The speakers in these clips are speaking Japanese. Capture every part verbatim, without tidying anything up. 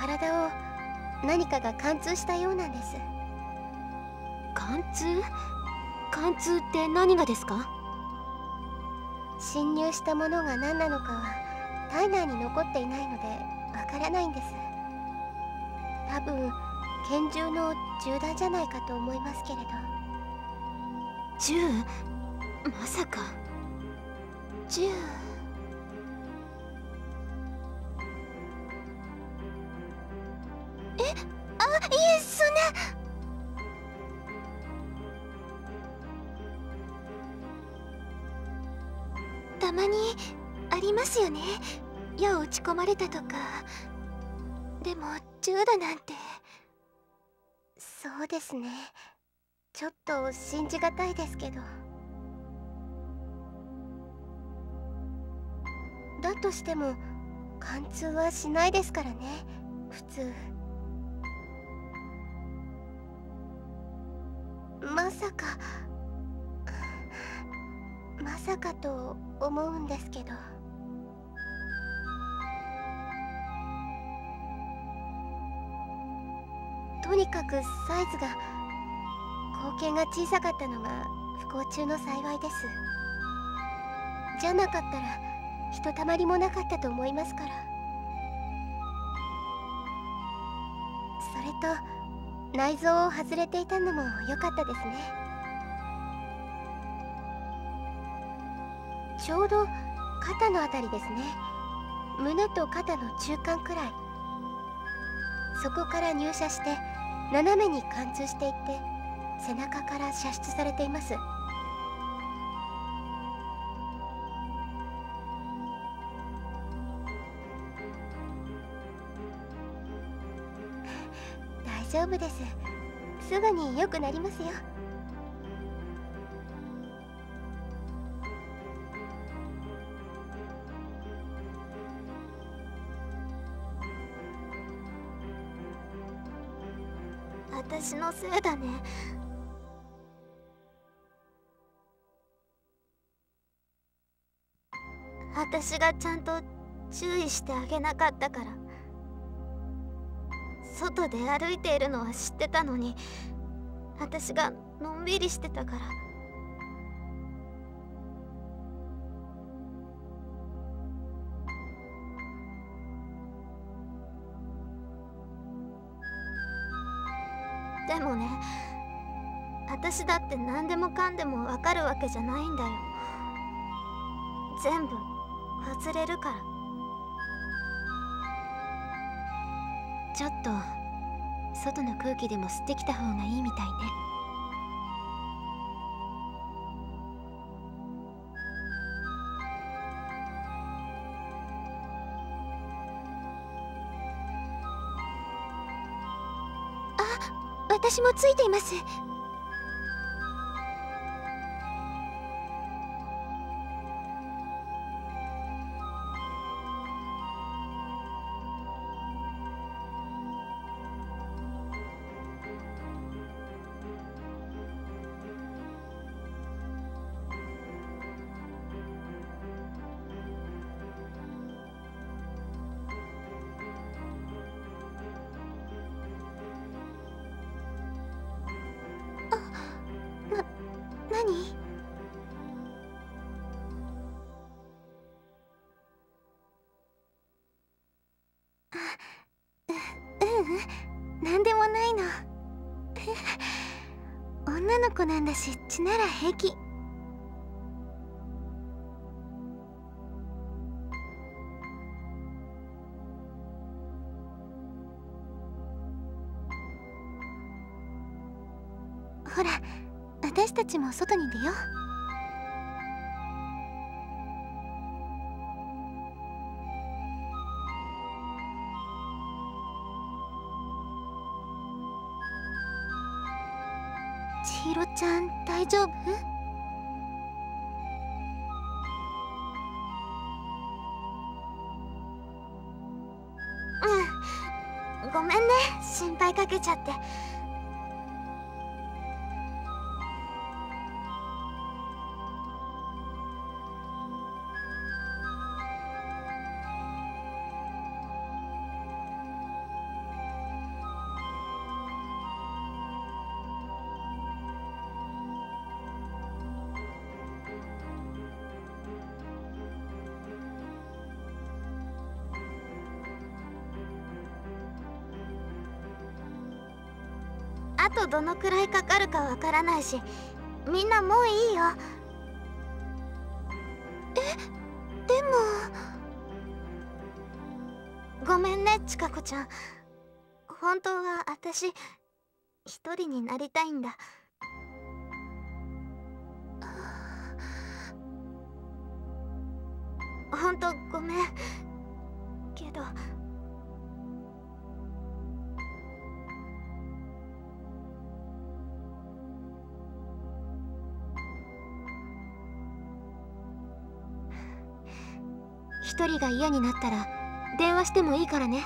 体を何かが貫通したようなんです。貫通？貫通って何がですか？侵入したものが何なのかは体内に残っていないのでわからないんです。多分拳銃の銃弾じゃないかと思いますけれど。銃？まさか銃。え、あ、いえ、そんな。たまにありますよね、矢を打ち込まれたとか。でも銃だなんて。そうですね、ちょっと信じがたいですけど。だとしても貫通はしないですからね、普通。まさかまさかと思うんですけど。とにかくサイズが、口径が小さかったのが不幸中の幸いです。じゃなかったらひとたまりもなかったと思いますから。それと内臓を外れていたのも良かったですね。ちょうど肩のあたりですね、胸と肩の中間くらい。そこから入射して斜めに貫通していって、背中から射出されています。大丈夫です。すぐに良くなりますよ。私のせいだね。私がちゃんと注意してあげなかったから。外で歩いているのは知ってたのに、私がのんびりしてたから。でもね、私だって何でもかんでもわかるわけじゃないんだよ。全部外れるから。ちょっと外の空気でも吸ってきた方がいいみたいね。あ、私もついています。なんでもないの。女の子なんだし、血なら平気。ほら、私たちも外に出よう。千尋ちゃん、大丈夫？うん、ごめんね、心配かけちゃって。あとどのくらいかかるかわからないし、みんなもういいよ。え、でもごめんねちかこちゃん。本当は私一人になりたいんだ。本当ごめんけど。一人が嫌になったら電話してもいいからね。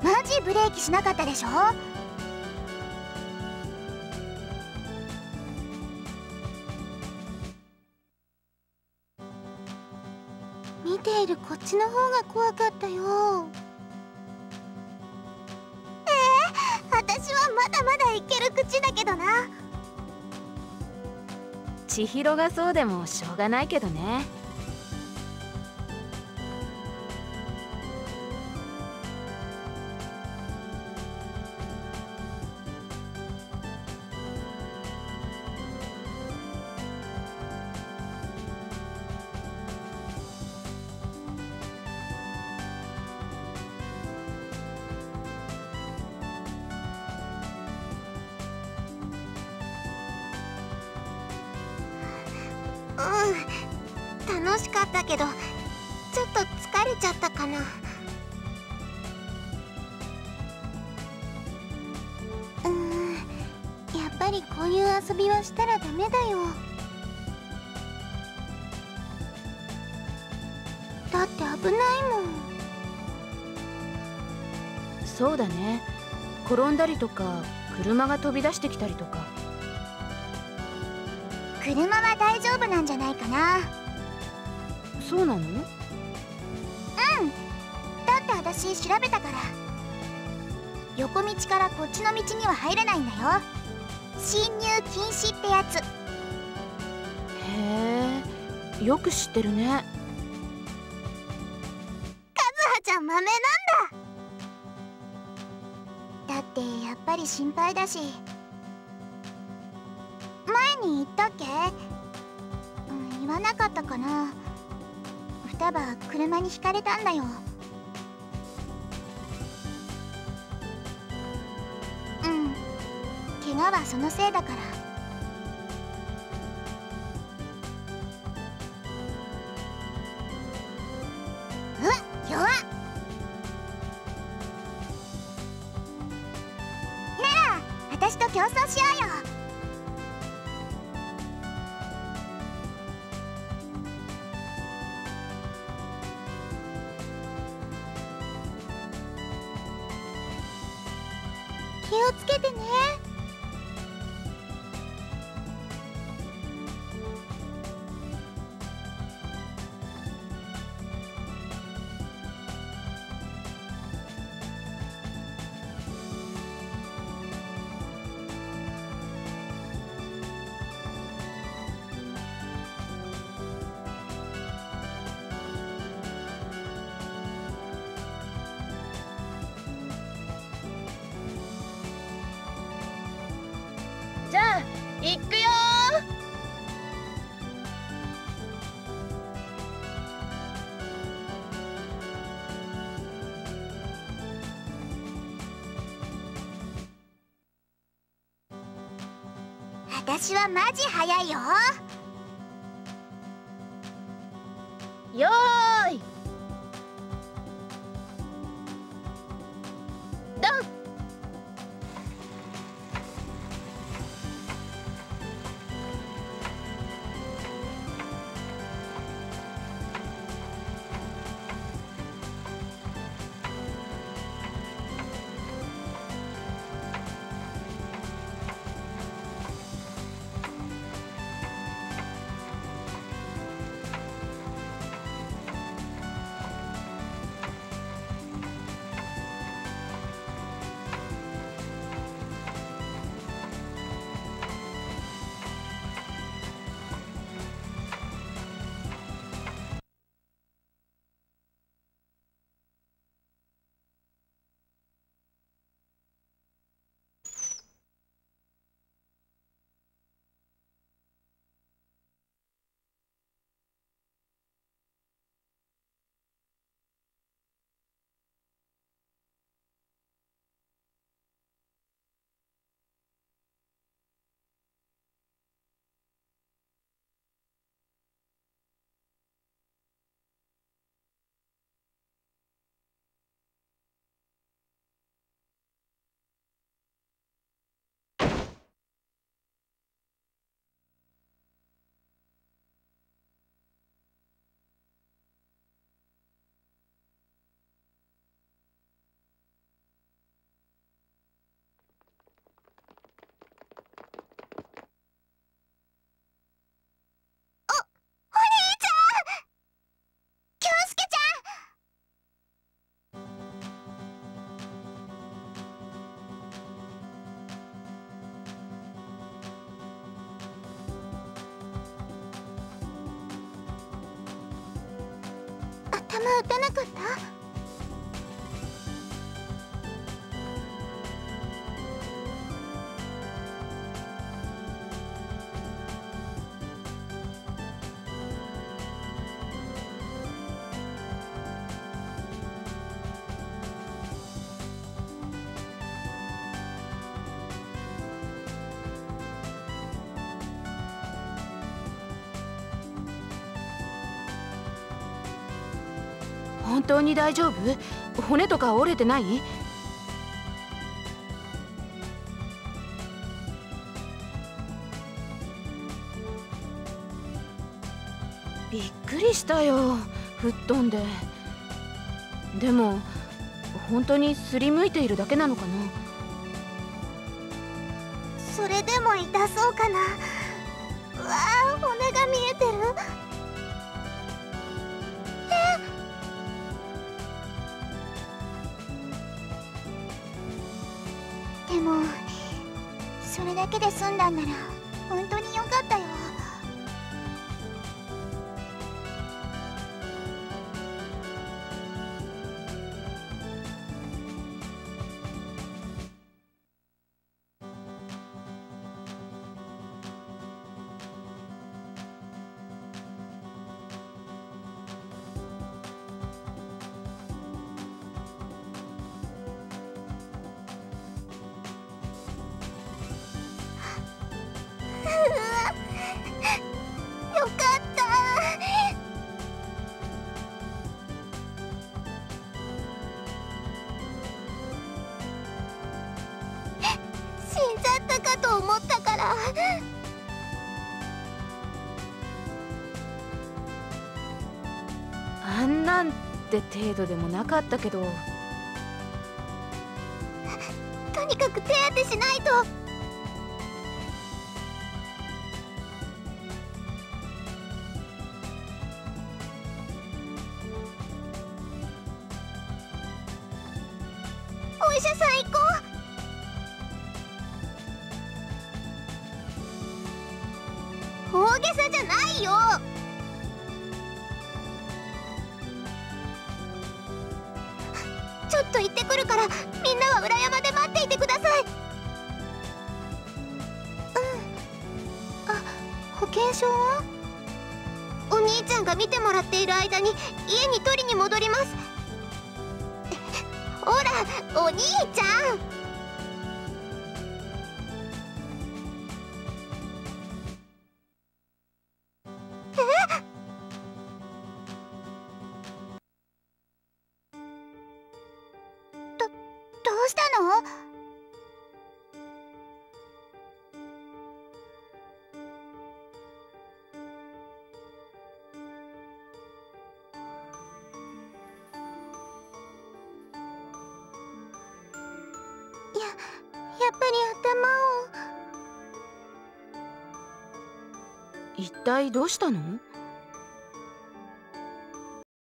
マジブレーキしなかったでしょ。見ているこっちの方が怖かったよ。ええー、私はまだまだいける口だけどな。千尋がそうでもしょうがないけどね。うん、楽しかったけどちょっと疲れちゃったかな。うん、やっぱりこういう遊びはしたらダメだよ。だって危ないもん。そうだね、転んだりとか車が飛び出してきたりとか。車は大丈夫なんじゃないかな。そうなの？うん、だって私調べたから。横道からこっちの道には入れないんだよ。進入禁止ってやつ。へえ、よく知ってるね。和葉ちゃん豆なんだ。だってやっぱり心配だし。前に言ったっけ？うん、言わなかったかな。双葉車にひかれたんだよ。うん、怪我はそのせいだから。うん、弱っ。なら私と競争しようよ。気をつけてね。じゃあ、行くよー。私はマジ早いよー。よーいドン。弾打たなかった？本当に大丈夫？骨とか折れてない？びっくりしたよ、吹っ飛んで。でも本当にすりむいているだけなのかな？それでも痛そうかな。うわあ、骨が見えてる。でもそれだけで済んだんなら本当によかったよ。あんなんって程度でもなかったけど、とにかく手当てしないと。お医者さん行こう。大げさじゃないよ。ちょっと行ってくるから、みんなは裏山で待っていてください。うん。あ、保険証は？お兄ちゃんが見てもらっている間に家に取りに戻ります。ほら、お兄ちゃん。どうしたの？いや、やっぱり頭を。一体どうしたの？